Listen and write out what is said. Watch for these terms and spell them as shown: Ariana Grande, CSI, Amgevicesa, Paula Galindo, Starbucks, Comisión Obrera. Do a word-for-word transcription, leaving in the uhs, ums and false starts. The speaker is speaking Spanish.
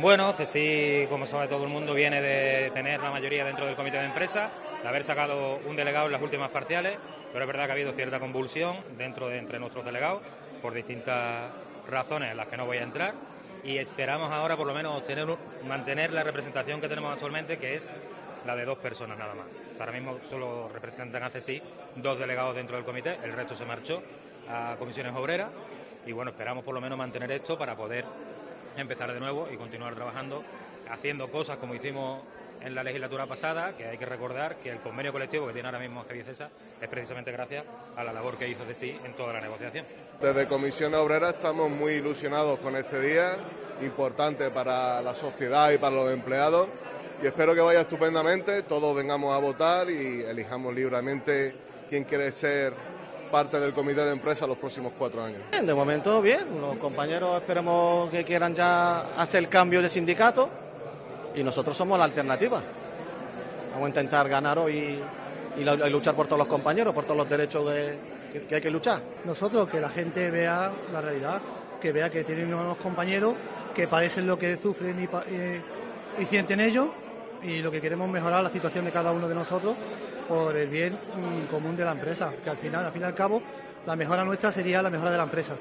Bueno, C S I, como sabe todo el mundo, viene de tener la mayoría dentro del comité de empresa, de haber sacado un delegado en las últimas parciales, pero es verdad que ha habido cierta convulsión dentro de entre nuestros delegados por distintas razones en las que no voy a entrar, y esperamos ahora por lo menos obtener, mantener la representación que tenemos actualmente, que es la de dos personas nada más. Ahora mismo solo representan a C S I dos delegados dentro del comité, el resto se marchó a Comisiones Obreras, y bueno, esperamos por lo menos mantener esto para poder empezar de nuevo y continuar trabajando, haciendo cosas como hicimos en la legislatura pasada, que hay que recordar que el convenio colectivo que tiene ahora mismo Amgevicesa es precisamente gracias a la labor que hizo de sí en toda la negociación. Desde Comisión Obrera estamos muy ilusionados con este día, importante para la sociedad y para los empleados, y espero que vaya estupendamente, todos vengamos a votar y elijamos libremente quién quiere ser parte del comité de empresa los próximos cuatro años. Bien, de momento bien, los compañeros esperemos que quieran ya hacer el cambio de sindicato y nosotros somos la alternativa. Vamos a intentar ganar hoy y, y, la, y luchar por todos los compañeros, por todos los derechos de, que, que hay que luchar. Nosotros, que la gente vea la realidad, que vea que tienen unos compañeros que padecen lo que sufren y, eh, y sienten ellos, y lo que queremos mejorar la situación de cada uno de nosotros por el bien común de la empresa, que al final, al fin y al cabo, la mejora nuestra sería la mejora de la empresa.